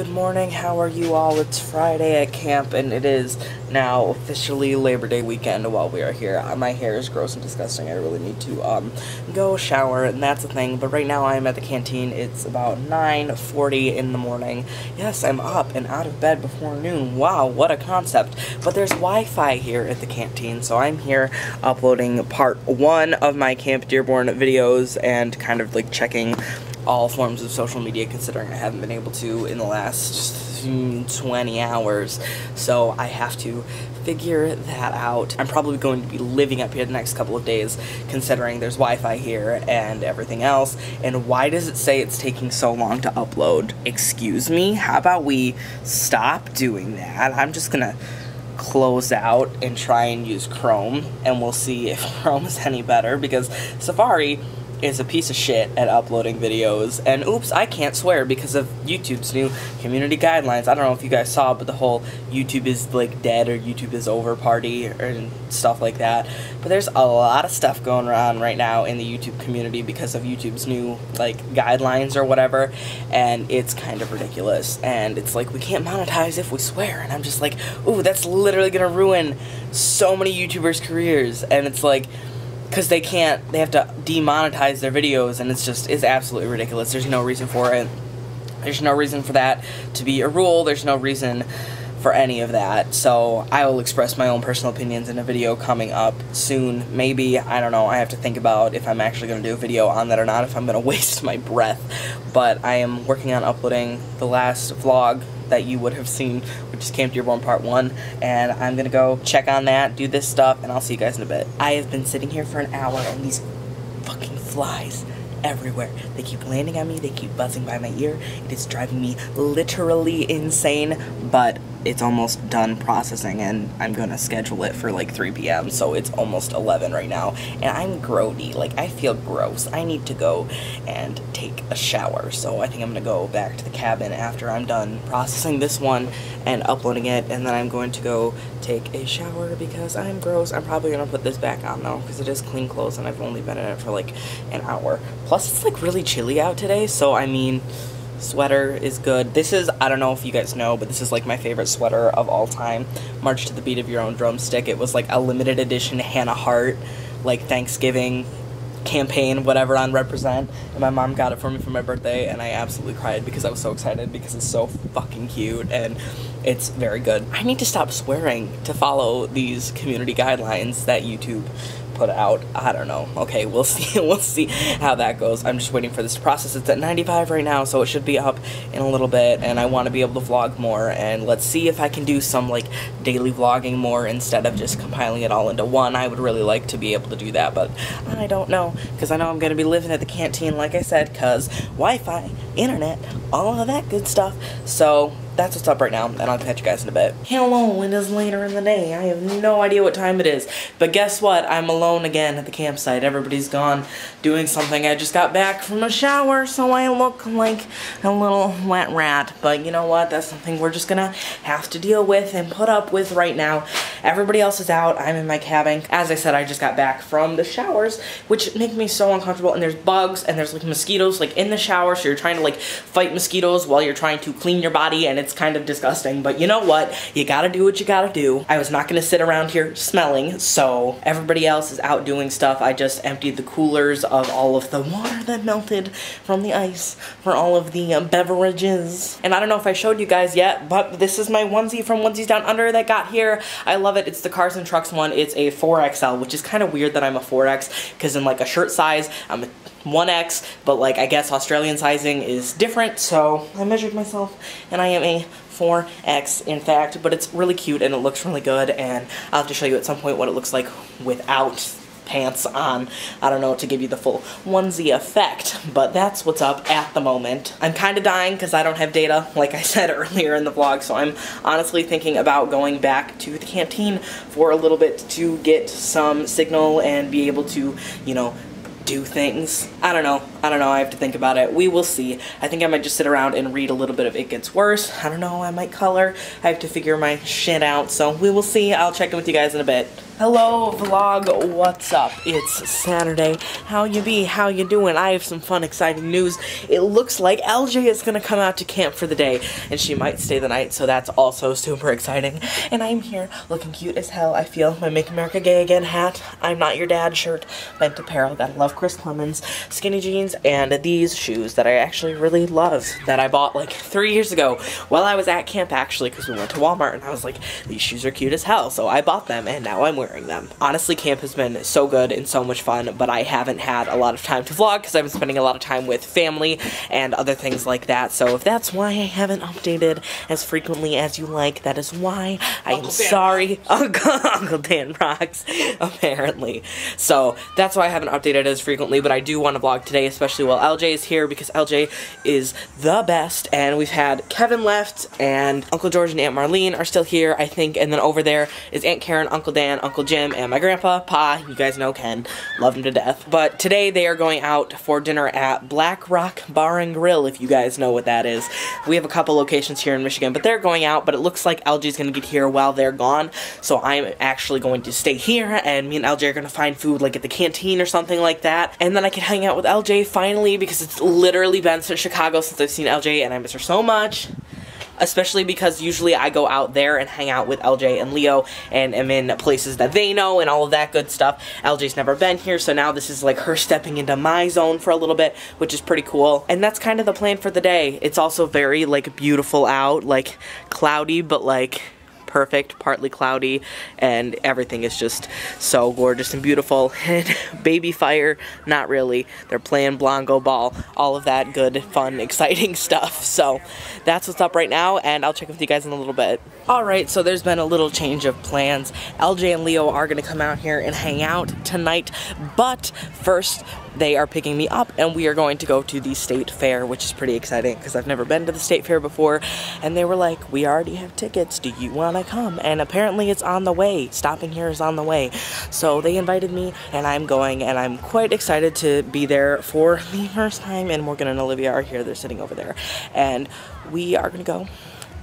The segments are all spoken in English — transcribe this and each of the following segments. Good morning, how are you all? It's Friday at camp and it is now officially Labor Day weekend while we are here. My hair is gross and disgusting. I really need to go shower and that's a thing. But right now I'm at the canteen. It's about 9:40 in the morning. Yes, I'm up and out of bed before noon. Wow, what a concept. But there's Wi-Fi here at the canteen, so I'm here uploading part one of my Camp Dearborn videos and kind of like checking all forms of social media, considering I haven't been able to in the last 20 hours, so I have to figure that out. I'm probably going to be living up here the next couple of days, considering there's Wi-Fi here and everything else. And why does it say it's taking so long to upload? Excuse me? How about we stop doing that? I'm just gonna close out and try and use Chrome, and we'll see if Chrome is any better, because Safari is a piece of shit at uploading videos. And oops, I can't swear because of YouTube's new community guidelines. I don't know if you guys saw, but the whole YouTube is like dead or YouTube is over party and stuff like that. But there's a lot of stuff going around right now in the YouTube community because of YouTube's new like guidelines or whatever, and it's kind of ridiculous. And it's like, we can't monetize if we swear, and I'm just like, ooh, that's literally gonna ruin so many YouTubers' careers. And it's like, because they can't, they have to demonetize their videos, and it's just, it's absolutely ridiculous. There's no reason for it. There's no reason for that to be a rule. There's no reason for any of that. So I will express my own personal opinions in a video coming up soon. Maybe, I don't know, I have to think about if I'm actually going to do a video on that or not, if I'm going to waste my breath. But I am working on uploading the last vlog that you would have seen, which is Camp Dearborn Part 1, and I'm gonna go check on that, do this stuff, and I'll see you guys in a bit. I have been sitting here for an hour, and these fucking flies everywhere. They keep landing on me, they keep buzzing by my ear. It is driving me literally insane, but it's almost done processing, and I'm gonna schedule it for like 3 p.m., so it's almost 11 right now, and I'm grody. Like, I feel gross. I need to go and take a shower, so I think I'm gonna go back to the cabin after I'm done processing this one and uploading it, and then I'm going to go take a shower because I'm gross. I'm probably gonna put this back on, though, because it is clean clothes, and I've only been in it for like an hour. Plus, it's like really chilly out today, so I mean, sweater is good. This is, I don't know if you guys know, but this is like my favorite sweater of all time. March to the Beat of Your Own Drumstick. It was like a limited edition Hannah Hart, like Thanksgiving campaign, whatever, on Represent. And my mom got it for me for my birthday, and I absolutely cried because I was so excited because it's so fucking cute and it's very good. I need to stop swearing to follow these community guidelines that YouTube put out. I don't know. Okay, we'll see. We'll see how that goes. I'm just waiting for this to process. It's at 95 right now, so it should be up in a little bit, and I want to be able to vlog more, and let's see if I can do some, like, daily vlogging more instead of just compiling it all into one. I would really like to be able to do that, but I don't know, because I know I'm going to be living at the canteen, like I said, because Wi-Fi, internet, all of that good stuff, so that's what's up right now, and I'll catch you guys in a bit. Hello, it is later in the day. I have no idea what time it is, but guess what? I'm alone again at the campsite. Everybody's gone doing something. I just got back from a shower, so I look like a little wet rat, but you know what? That's something we're just gonna have to deal with and put up with right now. Everybody else is out. I'm in my cabin. As I said, I just got back from the showers, which make me so uncomfortable, and there's bugs, and there's like mosquitoes like in the shower, so you're trying to like fight mosquitoes while you're trying to clean your body, and it's kind of disgusting, but you know what? You gotta do what you gotta do. I was not gonna sit around here smelling, so everybody else is out doing stuff. I just emptied the coolers of all of the water that melted from the ice for all of the beverages. And I don't know if I showed you guys yet, but this is my onesie from Onesies Down Under that got here. I love it. It's the Cars and Trucks one. It's a 4XL, which is kind of weird that I'm a 4X, because in like a shirt size, I'm a 1X, but like I guess Australian sizing is different, so I measured myself and I am a 4X in fact, but it's really cute and it looks really good, and I'll have to show you at some point what it looks like without pants on. I don't know, to give you the full onesie effect, but that's what's up at the moment. I'm kind of dying because I don't have data, like I said earlier in the vlog, so I'm honestly thinking about going back to the canteen for a little bit to get some signal and be able to, you know, do things. I don't know. I don't know, I have to think about it. We will see. I think I might just sit around and read a little bit of It Gets Worse. I don't know, I might color. I have to figure my shit out, so we will see. I'll check in with you guys in a bit. Hello vlog, what's up? It's Saturday. How you be? How you doing? I have some fun, exciting news. It looks like LJ is gonna come out to camp for the day, and she might stay the night, so that's also super exciting. And I'm here looking cute as hell, I feel. My Make America Gay Again hat, I'm Not Your Dad shirt, bent apparel that I love, Chris Clemens, skinny jeans, and these shoes that I actually really love that I bought like 3 years ago while I was at camp, actually, because we went to Walmart, and I was like, these shoes are cute as hell, so I bought them, and now I'm wearing them. Honestly, camp has been so good and so much fun, but I haven't had a lot of time to vlog because I've been spending a lot of time with family and other things like that, so if that's why I haven't updated as frequently as you like, that is why I am sorry. Uncle Dan rocks, apparently. So that's why I haven't updated as frequently, but I do want to vlog today, especially while LJ is here, because LJ is the best, and we've had Kevin left, and Uncle George and Aunt Marlene are still here, I think, and then over there is Aunt Karen, Uncle Dan, Uncle Jim, and my grandpa, Pa, you guys know Ken, love him to death. But today they are going out for dinner at Black Rock Bar and Grill, if you guys know what that is. We have a couple locations here in Michigan, but they're going out, but it looks like LJ's gonna get here while they're gone, so I'm actually going to stay here, and me and LJ are gonna find food like at the canteen or something like that, and then I can hang out with LJ finally, because it's literally been since Chicago since I've seen LJ, and I miss her so much. Especially because usually I go out there and hang out with LJ and Leo and am in places that they know and all of that good stuff. LJ's never been here, so now this is like her stepping into my zone for a little bit, which is pretty cool. And that's kind of the plan for the day. It's also very like beautiful out, like cloudy, but like perfect, partly cloudy, and everything is just so gorgeous and beautiful. And baby fire, not really. They're playing Blongo Ball, all of that good, fun, exciting stuff. So that's what's up right now, and I'll check with you guys in a little bit. Alright, so there's been a little change of plans. LJ and Leo are gonna come out here and hang out tonight, but first they are picking me up and we are going to go to the state fair, which is pretty exciting because I've never been to the state fair before, and they were like, we already have tickets, do you wanna come? And apparently it's on the way, stopping here is on the way. So they invited me and I'm going, and I'm quite excited to be there for the first time. And Morgan and Olivia are here, they're sitting over there, and we are gonna go,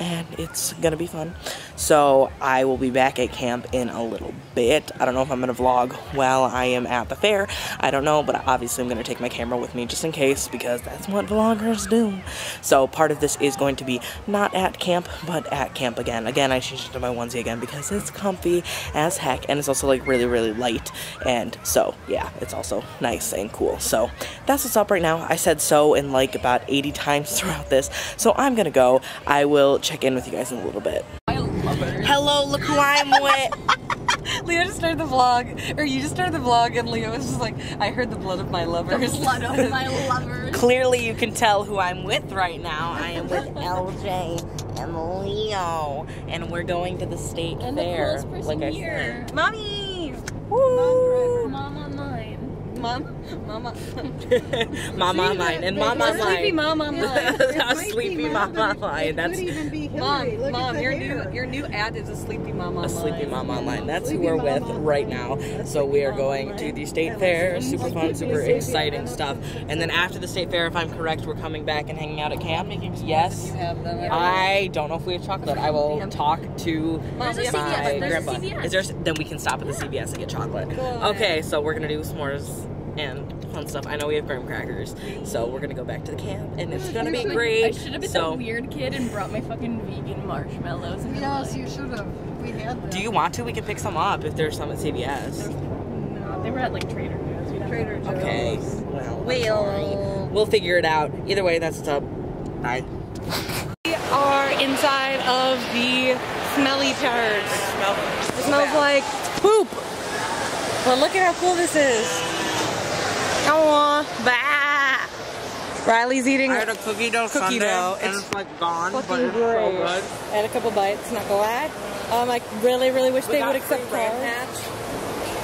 and it's gonna be fun. So I will be back at camp in a little bit. I don't know if I'm gonna vlog while I am at the fair, I don't know, but obviously I'm gonna take my camera with me just in case, because that's what vloggers do. So part of this is going to be not at camp, but at camp again. Again, I changed it to my onesie again because it's comfy as heck, and it's also like really, really light, and so yeah, it's also nice and cool. So that's what's up right now. I said so in like about 80 times throughout this, so I'm gonna go. I will check in with you guys in a little bit. I love it. Hello, look who I'm with. Leo just started the vlog, or you just started the vlog, and Leo was just like, I heard the blood of my lovers. The blood of my lovers. Clearly you can tell who I'm with right now. I am with LJ and Leo, and we're going to the state fair. The like I said. Mommy! Woo! Mama mine. Mama. Mama mine. And mama mine. Sleepy mama mine. Sleepy mama mine. That's Mom, your new ad is a sleepy mama online. A sleepy mama online. That's who we're with right now. So we are going to the state fair. Super fun, super exciting stuff. And then after the state fair, if I'm correct, we're coming back and hanging out at camp. Yes. I don't know if we have chocolate. I will talk to my grandpa. Is there? Then we can stop at the CVS and get chocolate. Okay, so we're gonna do s'mores and fun stuff. I know we have graham crackers, so we're gonna go back to the camp, and it's gonna be great. I should have been the weird kid and brought my fucking vegan marshmallows. Yes, you should have. We had them. Do you want to? We can pick some up if there's some at CVS. No, they were at like Trader Joe's. Okay. Well, we'll figure it out. Either way, that's what's up. Bye. We are inside of the smelly turds. It smells like poop. But look at how cool this is. Bah. Riley's eating. I had a cookie dough sundae, and it's like gone, but it's so good. I had a couple bites, not gonna lie. I really, really wish they would accept cards.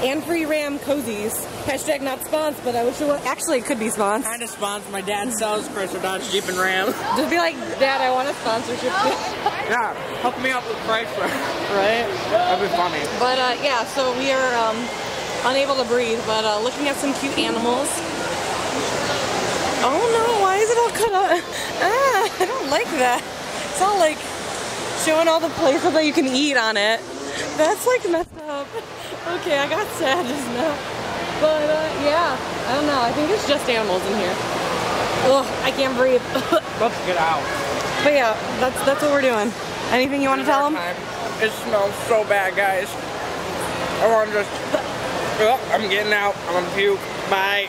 And free Ram cozies. Hashtag not sponsored, but I wish it was. Actually, it could be sponsored. Kind of sponsored. My dad sells Chrysler, Dodge, Jeep, and Ram. Just be like, Dad, I want a sponsorship. Yeah, hook me up with Chrysler. Right? That'd be funny. But yeah, so we are unable to breathe, but looking at some cute animals. Oh no, why is it all cut up? Ah, I don't like that. It's all like showing all the places that you can eat on it. That's like messed up. Okay, I got sad just now. But yeah, I don't know. I think it's just animals in here. Ugh, I can't breathe. Let's get out. But yeah, that's what we're doing. Anything you want to tell them? It smells so bad, guys. I want to just, I'm getting out. I'm gonna puke. Bye.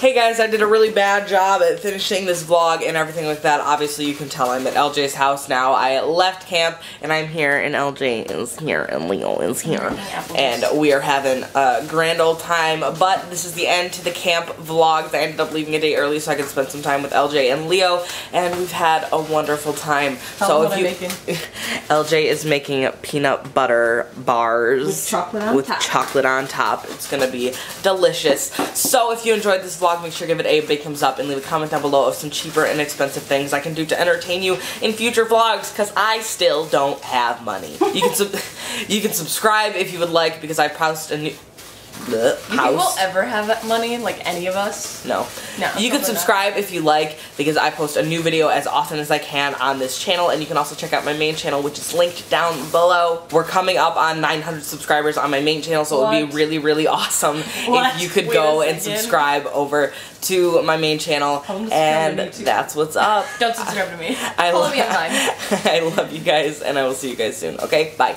Hey guys, I did a really bad job at finishing this vlog and everything like that. Obviously, you can tell I'm at LJ's house now. I left camp and I'm here, and LJ is here, and Leo is here. And we are having a grand old time, but this is the end to the camp vlogs. I ended up leaving a day early so I could spend some time with LJ and Leo, and we've had a wonderful time. So if you, LJ is making peanut butter bars with chocolate on top. It's gonna be delicious. So if you enjoyed this vlog, make sure to give it a big thumbs up and leave a comment down below of some cheaper and inexpensive things I can do to entertain you in future vlogs, because I still don't have money. You can subscribe if you would like, because I post a new You will ever have money, like any of us? No. No. You can subscribe if you like, because I post a new video as often as I can on this channel, and you can also check out my main channel, which is linked down below. We're coming up on 900 subscribers on my main channel, so it would be really, really awesome if you could go and subscribe over to my main channel, and that's what's up. Don't subscribe to me. I love you guys, and I will see you guys soon. Okay, bye.